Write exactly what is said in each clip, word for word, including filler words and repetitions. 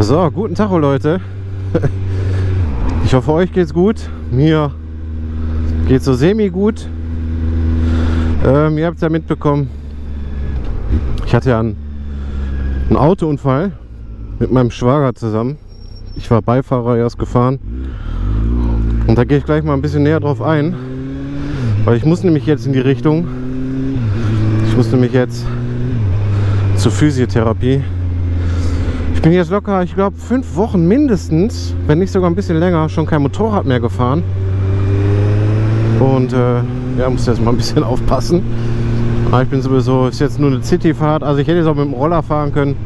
So, guten Tag, Leute. Ich hoffe, euch geht's gut. Mir geht's so semi gut. Ähm, ihr habt es ja mitbekommen, ich hatte ja einen, einen Autounfall mit meinem Schwager zusammen. Ich war Beifahrer, er ist gefahren. Und da gehe ich gleich mal ein bisschen näher drauf ein, weil ich muss nämlich jetzt in die Richtung. Ich muss nämlich jetzt zur Physiotherapie. Ich bin jetzt locker, ich glaube, fünf Wochen mindestens, wenn nicht sogar ein bisschen länger, schon kein Motorrad mehr gefahren. Und äh, ja, muss jetzt mal ein bisschen aufpassen. Aber ich bin sowieso, ist jetzt nur eine Cityfahrt, also ich hätte jetzt auch mit dem Roller fahren können.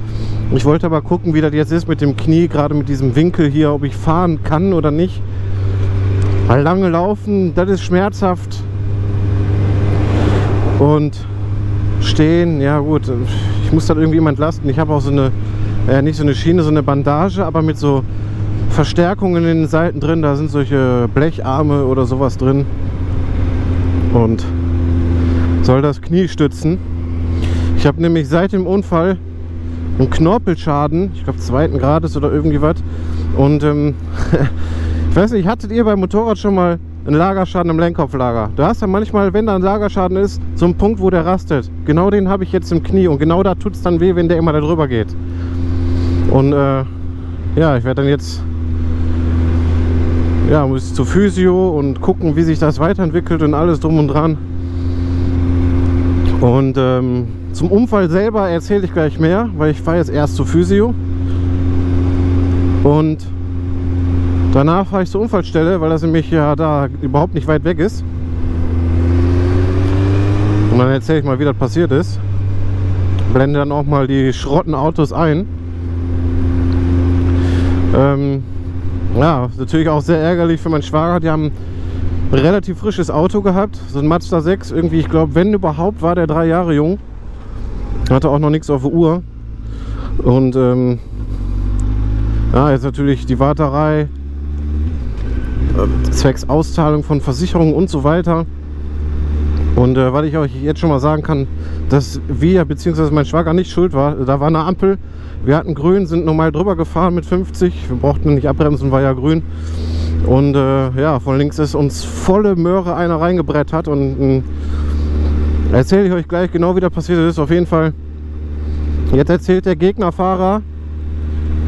Ich wollte aber gucken, wie das jetzt ist mit dem Knie, gerade mit diesem Winkel hier, ob ich fahren kann oder nicht. Weil lange laufen, das ist schmerzhaft. Und stehen, ja gut, ich muss das irgendwie immer entlasten. Ich habe auch so eine, äh, nicht so eine Schiene, so eine Bandage, aber mit so Verstärkungen in den Seiten drin. Da sind solche Blecharme oder sowas drin. Und soll das Knie stützen. Ich habe nämlich seit dem Unfall einen Knorpelschaden, ich glaube zweiten Grades oder irgendwie was. Und ähm, ich weiß nicht, hattet ihr beim Motorrad schon mal einen Lagerschaden am Lenkkopflager? Du hast ja manchmal, wenn da ein Lagerschaden ist, so einen Punkt, wo der rastet. Genau den habe ich jetzt im Knie und genau da tut es dann weh, wenn der immer da drüber geht. Und äh, ja, ich werde dann jetzt ja, muss zu Physio und gucken, wie sich das weiterentwickelt und alles drum und dran. Und ähm, zum Unfall selber erzähle ich gleich mehr, weil ich fahre jetzt erst zu Physio und danach fahre ich zur Unfallstelle, weil das nämlich ja da überhaupt nicht weit weg ist. Und dann erzähle ich mal, wie das passiert ist. Blende dann auch mal die Schrottenautos ein. Ähm, ja, natürlich auch sehr ärgerlich für meinen Schwager. Die haben ein relativ frisches Auto gehabt, so ein Mazda sechs, irgendwie, ich glaube, wenn überhaupt, war der drei Jahre jung. Hatte auch noch nichts auf der Uhr. Und ähm, ja, jetzt natürlich die Warterei, äh, zwecks Auszahlung von Versicherungen und so weiter. Und äh, was ich euch jetzt schon mal sagen kann, dass wir, beziehungsweise mein Schwager nicht schuld war, da war eine Ampel, wir hatten grün, sind normal drüber gefahren mit fünfzig, wir brauchten nicht abbremsen, war ja grün. Und äh, ja, von links ist uns volle Möhre einer reingebrettert und äh, erzähle ich euch gleich genau, wie das passiert ist. Auf jeden Fall, jetzt erzählt der Gegnerfahrer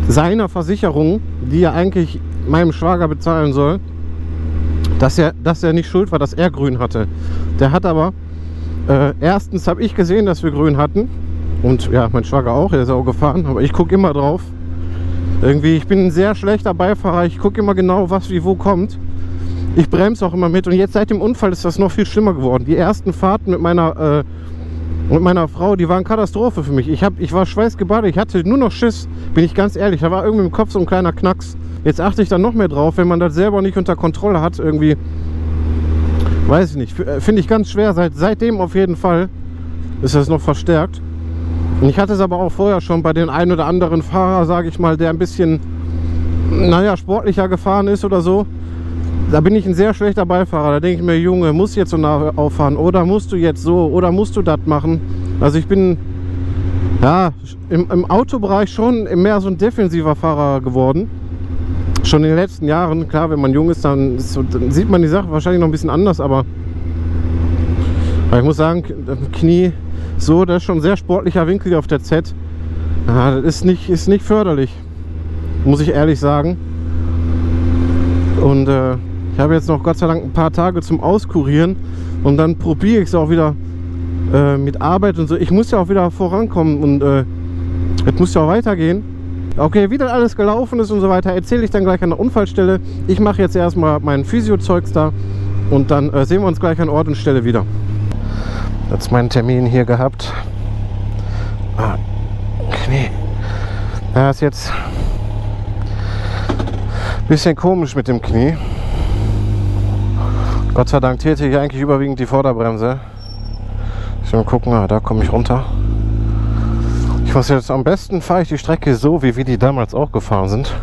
seiner Versicherung, die er eigentlich meinem Schwager bezahlen soll, dass er, dass er nicht schuld war, dass er grün hatte. Der hat aber, äh, erstens habe ich gesehen, dass wir grün hatten und ja, mein Schwager auch, der ist auch gefahren, aber ich gucke immer drauf. Irgendwie, ich bin ein sehr schlechter Beifahrer, ich gucke immer genau, was wie wo kommt. Ich bremse auch immer mit und jetzt seit dem Unfall ist das noch viel schlimmer geworden. Die ersten Fahrten mit meiner, äh, mit meiner Frau, die waren Katastrophe für mich. Ich, hab, ich war schweißgebadet, ich hatte nur noch Schiss, bin ich ganz ehrlich. Da war irgendwie im Kopf so ein kleiner Knacks. Jetzt achte ich dann noch mehr drauf, wenn man das selber nicht unter Kontrolle hat. Irgendwie, weiß ich nicht, finde ich ganz schwer. Seit, seitdem auf jeden Fall ist das noch verstärkt. Ich hatte es aber auch vorher schon bei den ein oder anderen Fahrer, sage ich mal, der ein bisschen, naja, sportlicher gefahren ist oder so. Da bin ich ein sehr schlechter Beifahrer. Da denke ich mir, Junge, musst jetzt so nah auffahren oder musst du jetzt so oder musst du das machen. Also ich bin, ja, im, im Autobereich schon mehr so ein defensiver Fahrer geworden. Schon in den letzten Jahren. Klar, wenn man jung ist, dann, ist, dann sieht man die Sache wahrscheinlich noch ein bisschen anders, aber, aber ich muss sagen, Knie... So, das ist schon ein sehr sportlicher Winkel hier auf der Z. Ja, das ist nicht, ist nicht förderlich, muss ich ehrlich sagen. Und äh, ich habe jetzt noch Gott sei Dank ein paar Tage zum Auskurieren. Und dann probiere ich es auch wieder äh, mit Arbeit und so. Ich muss ja auch wieder vorankommen und äh, es muss ja auch weitergehen. Okay, wie das alles gelaufen ist und so weiter, erzähle ich dann gleich an der Unfallstelle. Ich mache jetzt erstmal mein Physio-Zeugs da und dann äh, sehen wir uns gleich an Ort und Stelle wieder. Jetzt meinen Termin hier gehabt. Ah, Knie. Ja, ist jetzt ein bisschen komisch mit dem Knie. Gott sei Dank täte ich eigentlich überwiegend die Vorderbremse. Ich will mal gucken, ah, da komme ich runter. Ich Ich weiß jetzt, am besten fahre ich die Strecke so, wie wir die damals auch gefahren sind.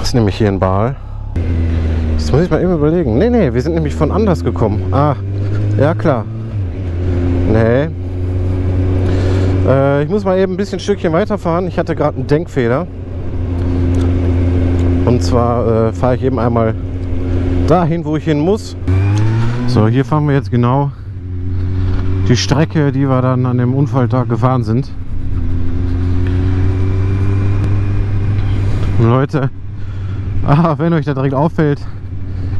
Das ist nämlich hier in Baal. Das muss ich mal eben überlegen. Nee, nee, wir sind nämlich von anders gekommen. Ah, ja klar. Nee. Äh, ich muss mal eben ein bisschen ein Stückchen weiterfahren. Ich hatte gerade einen Denkfehler. Und zwar äh, fahre ich eben einmal dahin, wo ich hin muss. So, hier fahren wir jetzt genau die Strecke, die wir dann an dem Unfalltag gefahren sind. Und Leute, ah, wenn euch da direkt auffällt,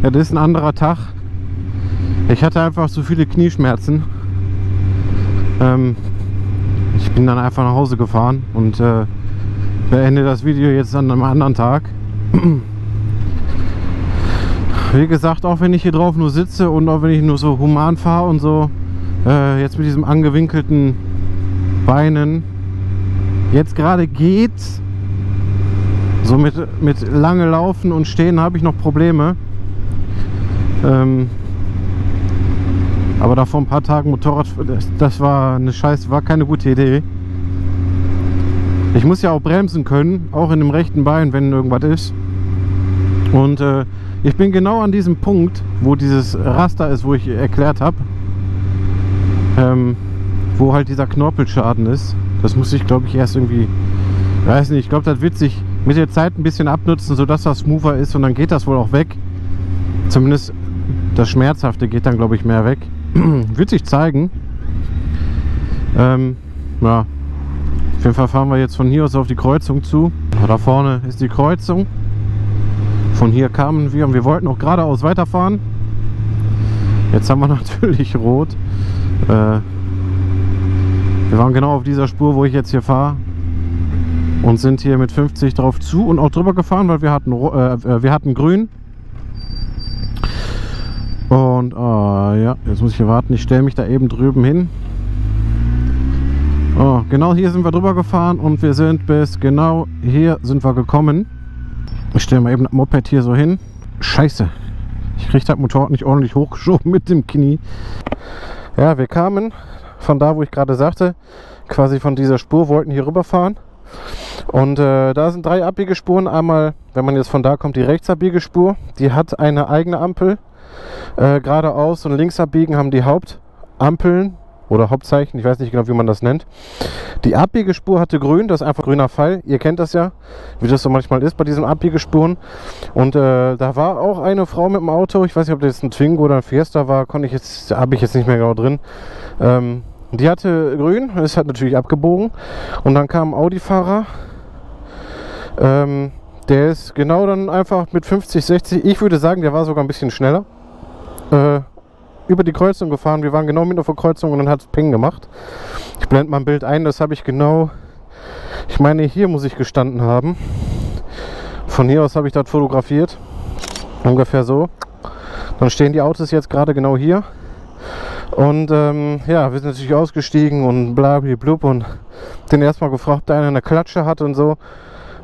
ja, das ist ein anderer Tag. Ich hatte einfach so viele Knieschmerzen. Ähm, ich bin dann einfach nach Hause gefahren und äh, beende das Video jetzt an einem anderen Tag. Wie gesagt, auch wenn ich hier drauf nur sitze und auch wenn ich nur so human fahre und so, äh, jetzt mit diesem angewinkelten Beinen, jetzt gerade geht's. So mit, mit lange Laufen und Stehen habe ich noch Probleme. Ähm, aber da vor ein paar Tagen Motorrad, das war eine Scheiß, war keine gute Idee. Ich muss ja auch bremsen können, auch in dem rechten Bein, wenn irgendwas ist. Und äh, ich bin genau an diesem Punkt, wo dieses Raster ist, wo ich erklärt habe, ähm, wo halt dieser Knorpelschaden ist. Das muss ich, glaube ich, erst irgendwie, weiß nicht, ich glaube, das wird sich mit der Zeit ein bisschen abnutzen, sodass das smoother ist, und dann geht das wohl auch weg. Zumindest das Schmerzhafte geht dann, glaube ich, mehr weg. Wird sich zeigen. Ähm, ja. Auf jeden Fall fahren wir jetzt von hier aus auf die Kreuzung zu. Da vorne ist die Kreuzung. Von hier kamen wir und wir wollten auch geradeaus weiterfahren. Jetzt haben wir natürlich rot. Äh, wir waren genau auf dieser Spur, wo ich jetzt hier fahre. Und sind hier mit fünfzig drauf zu und auch drüber gefahren, weil wir hatten, äh, wir hatten grün. Und äh, ja, jetzt muss ich hier warten. Ich stelle mich da eben drüben hin. Oh, genau hier sind wir drüber gefahren und wir sind bis genau hier sind wir gekommen. Ich stelle mal eben das Moped hier so hin. Scheiße, ich kriege das Motorrad nicht ordentlich hochgeschoben mit dem Knie. Ja, wir kamen von da, wo ich gerade sagte, quasi von dieser Spur, wollten hier rüberfahren. Und äh, da sind drei Abbiegespuren. Einmal, wenn man jetzt von da kommt, die Rechtsabbiegespur. Die hat eine eigene Ampel. Äh, geradeaus und links abbiegen haben die Hauptampeln oder Hauptzeichen. Ich weiß nicht genau, wie man das nennt. Die Abbiegespur hatte grün. Das ist einfach grüner Pfeil. Ihr kennt das ja, wie das so manchmal ist bei diesen Abbiegespuren. Und äh, da war auch eine Frau mit dem Auto. Ich weiß nicht, ob das jetzt ein Twingo oder ein Fiesta war. Konnte ich jetzt, habe ich jetzt nicht mehr genau drin. Ähm, Die hatte grün, es hat natürlich abgebogen, und dann kam ein Audi-Fahrer, ähm, der ist genau dann einfach mit fünfzig, sechzig, ich würde sagen, der war sogar ein bisschen schneller, äh, über die Kreuzung gefahren. Wir waren genau mit auf der Kreuzung und dann hat es Peng gemacht. Ich blende mal ein Bild ein, das habe ich genau, ich meine, hier muss ich gestanden haben. Von hier aus habe ich das fotografiert, ungefähr so. Dann stehen die Autos jetzt gerade genau hier. Und ähm, ja, wir sind natürlich ausgestiegen und blablablub und den erstmal gefragt, ob der eine eine Klatsche hat und so,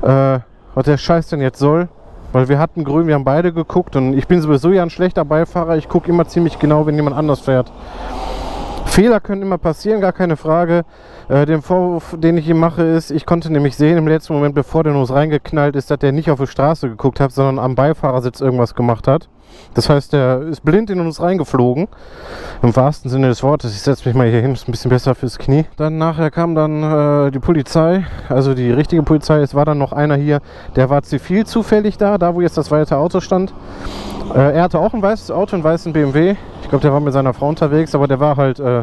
äh, was der Scheiß denn jetzt soll, weil wir hatten grün, wir haben beide geguckt und ich bin sowieso ja ein schlechter Beifahrer, ich gucke immer ziemlich genau, wenn jemand anders fährt. Fehler können immer passieren, gar keine Frage. Äh, den Vorwurf, den ich ihm mache, ist, ich konnte nämlich sehen im letzten Moment, bevor der uns reingeknallt ist, dass der nicht auf die Straße geguckt hat, sondern am Beifahrersitz irgendwas gemacht hat. Das heißt, der ist blind in uns reingeflogen, im wahrsten Sinne des Wortes. Ich setze mich mal hier hin, ist ein bisschen besser fürs Knie. Dann nachher kam dann äh, die Polizei, also die richtige Polizei. Es war dann noch einer hier, der war zivil zufällig da, da wo jetzt das weiße Auto stand. Äh, er hatte auch ein weißes Auto, einen weißen B M W. Ich glaube, der war mit seiner Frau unterwegs, aber der war halt äh,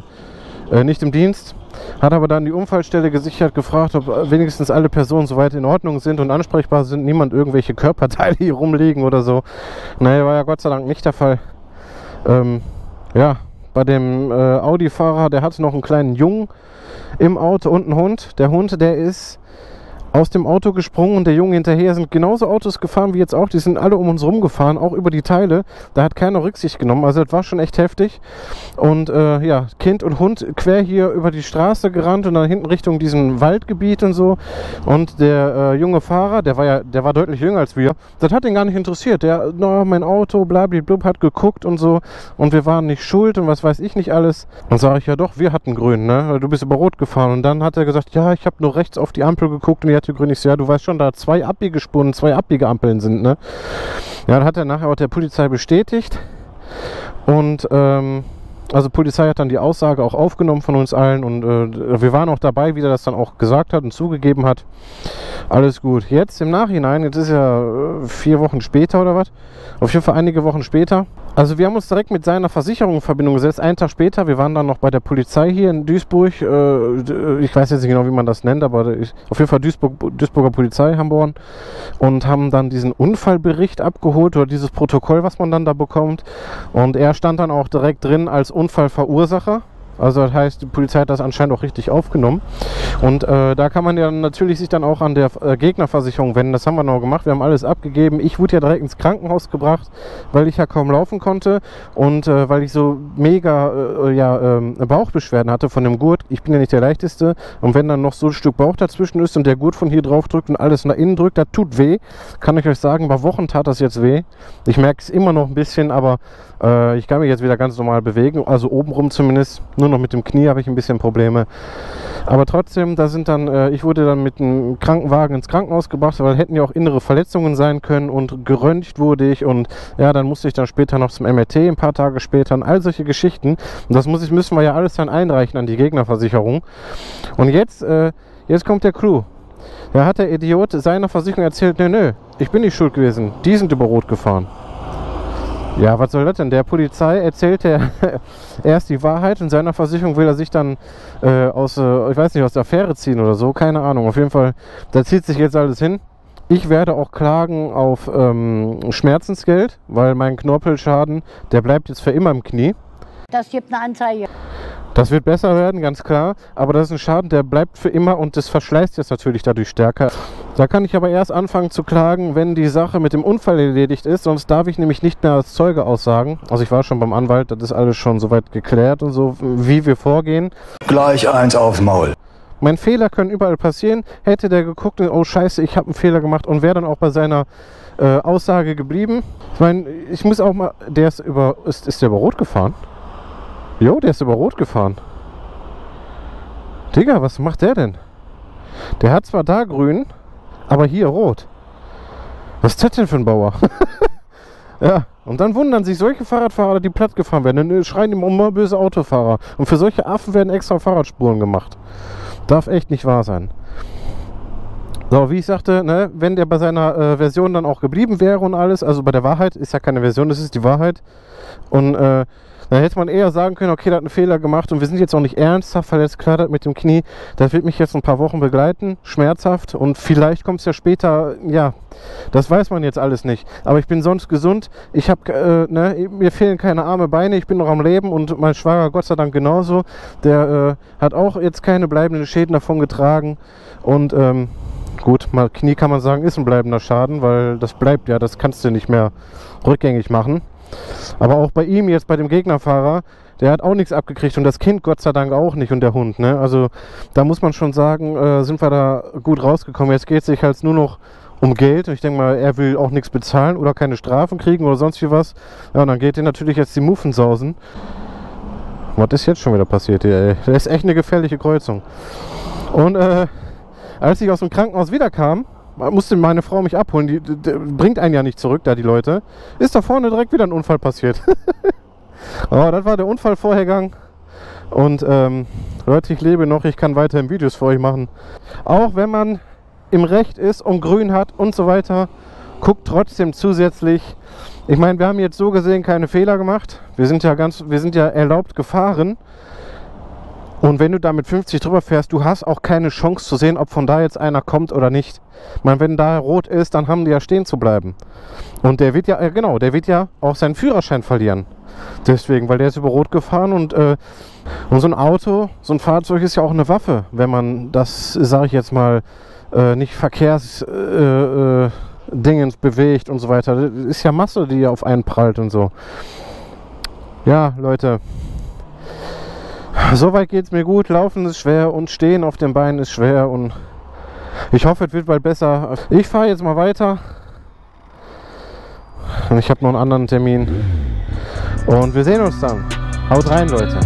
äh, nicht im Dienst. Hat aber dann die Unfallstelle gesichert, gefragt, ob wenigstens alle Personen soweit in Ordnung sind und ansprechbar sind, niemand irgendwelche Körperteile hier rumliegen oder so. Naja, war ja Gott sei Dank nicht der Fall. Ähm, ja, bei dem äh, Audi-Fahrer, der hatte noch einen kleinen Jungen im Auto und einen Hund. Der Hund, der ist aus dem Auto gesprungen und der Junge hinterher, sind genauso Autos gefahren wie jetzt auch. Die sind alle um uns rumgefahren, auch über die Teile. Da hat keiner Rücksicht genommen. Also das war schon echt heftig. Und äh, ja, Kind und Hund quer hier über die Straße gerannt und dann hinten Richtung diesem Waldgebiet und so. Und der äh, junge Fahrer, der war ja, der war deutlich jünger als wir. Das hat ihn gar nicht interessiert. Der, na, mein Auto, blablablub, hat geguckt und so. Und wir waren nicht schuld und was weiß ich nicht alles. Dann sage ich, ja doch, wir hatten grün, ne? Du bist über rot gefahren. Und dann hat er gesagt, ja, ich habe nur rechts auf die Ampel geguckt und grün. Ich so, ja, du weißt schon, da zwei Abbiegespuren, zwei Abbiegeampeln sind, ne? Ja, dann hat er nachher auch der Polizei bestätigt und ähm, also Polizei hat dann die Aussage auch aufgenommen von uns allen und äh, wir waren auch dabei, wie er das dann auch gesagt hat und zugegeben hat. Alles gut. Jetzt im Nachhinein, jetzt ist ja äh, vier Wochen später oder was, auf jeden Fall einige Wochen später. Also wir haben uns direkt mit seiner Versicherung in Verbindung gesetzt, einen Tag später. Wir waren dann noch bei der Polizei hier in Duisburg. Äh, ich weiß jetzt nicht genau, wie man das nennt, aber ich, auf jeden Fall Duisburg, Duisburger Polizei, Hamborn. Und haben dann diesen Unfallbericht abgeholt oder dieses Protokoll, was man dann da bekommt. Und er stand dann auch direkt drin als Unfallverursacher. Also das heißt, die Polizei hat das anscheinend auch richtig aufgenommen. Und äh, da kann man ja natürlich sich dann auch an der äh, Gegnerversicherung wenden. Das haben wir noch gemacht. Wir haben alles abgegeben. Ich wurde ja direkt ins Krankenhaus gebracht, weil ich ja kaum laufen konnte und äh, weil ich so mega äh, ja, äh, Bauchbeschwerden hatte von dem Gurt. Ich bin ja nicht der Leichteste. Und wenn dann noch so ein Stück Bauch dazwischen ist und der Gurt von hier drauf drückt und alles nach innen drückt, das tut weh. Kann ich euch sagen, bei Wochen tat das jetzt weh. Ich merke es immer noch ein bisschen, aber äh, ich kann mich jetzt wieder ganz normal bewegen. Also obenrum zumindest. Nur noch mit dem Knie habe ich ein bisschen Probleme. Aber trotzdem, da sind dann, äh, ich wurde dann mit einem Krankenwagen ins Krankenhaus gebracht, weil hätten ja auch innere Verletzungen sein können und geröntgt wurde ich und ja, dann musste ich dann später noch zum M R T, ein paar Tage später und all solche Geschichten. Und das muss ich, müssen wir ja alles dann einreichen an die Gegnerversicherung. Und jetzt, äh, jetzt kommt der Clou. Da hat der Idiot seiner Versicherung erzählt, nö, nö, ich bin nicht schuld gewesen, die sind über Rot gefahren. Ja, was soll das denn? Der Polizei erzählt er erst die Wahrheit und seiner Versicherung will er sich dann äh, aus, äh, ich weiß nicht, aus der Affäre ziehen oder so. Keine Ahnung. Auf jeden Fall, da zieht sich jetzt alles hin. Ich werde auch klagen auf ähm, Schmerzensgeld, weil mein Knorpelschaden, der bleibt jetzt für immer im Knie. Das gibt eine Anzeige. Das wird besser werden, ganz klar, aber das ist ein Schaden, der bleibt für immer und das verschleißt jetzt natürlich dadurch stärker. Da kann ich aber erst anfangen zu klagen, wenn die Sache mit dem Unfall erledigt ist, sonst darf ich nämlich nicht mehr als Zeuge aussagen. Also ich war schon beim Anwalt, das ist alles schon soweit geklärt und so, wie wir vorgehen. Gleich eins aufs Maul. Mein Fehler können überall passieren. Hätte der geguckt und, oh scheiße, ich habe einen Fehler gemacht und wäre dann auch bei seiner äh, Aussage geblieben. Ich meine, ich muss auch mal, der ist über, ist, ist der über Rot gefahren? Jo, der ist über Rot gefahren. Digga, was macht der denn? Der hat zwar da grün, aber hier rot. Was ist das denn für ein Bauer? Ja, und dann wundern sich solche Fahrradfahrer, die platt gefahren werden. Dann schreien ihm immer böse Autofahrer. Und für solche Affen werden extra Fahrradspuren gemacht. Darf echt nicht wahr sein. So, wie ich sagte, ne, wenn der bei seiner äh, Version dann auch geblieben wäre und alles, also bei der Wahrheit, ist ja keine Version, das ist die Wahrheit. Und äh, dann hätte man eher sagen können, okay, der hat einen Fehler gemacht und wir sind jetzt auch nicht ernsthaft verletzt, klar, das mit dem Knie, das wird mich jetzt ein paar Wochen begleiten, schmerzhaft und vielleicht kommt es ja später, ja, das weiß man jetzt alles nicht. Aber ich bin sonst gesund, ich habe, äh, ne, mir fehlen keine Arme, Beine, ich bin noch am Leben und mein Schwager, Gott sei Dank genauso, der äh, hat auch jetzt keine bleibenden Schäden davon getragen und, ähm, gut, mal Knie kann man sagen, ist ein bleibender Schaden, weil das bleibt ja, das kannst du nicht mehr rückgängig machen. Aber auch bei ihm jetzt, bei dem Gegnerfahrer, der hat auch nichts abgekriegt und das Kind Gott sei Dank auch nicht und der Hund, ne? Also da muss man schon sagen, äh, sind wir da gut rausgekommen. Jetzt geht es sich halt nur noch um Geld und ich denke mal, er will auch nichts bezahlen oder keine Strafen kriegen oder sonst wie was. Ja, und dann geht dir natürlich jetzt die Muffensausen. Was ist jetzt schon wieder passiert hier, ey? Das ist echt eine gefährliche Kreuzung. Und, äh, als ich aus dem Krankenhaus wiederkam, musste meine Frau mich abholen, die, die, die bringt einen ja nicht zurück, da die Leute, ist da vorne direkt wieder ein Unfall passiert. Aber das war der Unfallvorhergang und ähm, Leute, ich lebe noch, ich kann weiterhin Videos für euch machen. Auch wenn man im Recht ist und grün hat und so weiter, guckt trotzdem zusätzlich. Ich meine, wir haben jetzt so gesehen keine Fehler gemacht, wir sind ja, ganz, wir sind ja erlaubt gefahren. Und wenn du da mit fünfzig drüber fährst, du hast auch keine Chance zu sehen, ob von da jetzt einer kommt oder nicht. Ich meine, wenn da rot ist, dann haben die ja stehen zu bleiben. Und der wird ja, äh, genau, der wird ja auch seinen Führerschein verlieren. Deswegen, weil der ist über Rot gefahren und, äh, und so ein Auto, so ein Fahrzeug ist ja auch eine Waffe, wenn man das, sage ich jetzt mal, äh, nicht Verkehrsdingens äh, äh, bewegt und so weiter. Das ist ja Masse, die ja auf einen prallt und so. Ja, Leute, soweit geht es mir gut. Laufen ist schwer und stehen auf den Beinen ist schwer und ich hoffe, es wird bald besser. Ich fahre jetzt mal weiter. Und ich habe noch einen anderen Termin. Und wir sehen uns dann. Haut rein, Leute.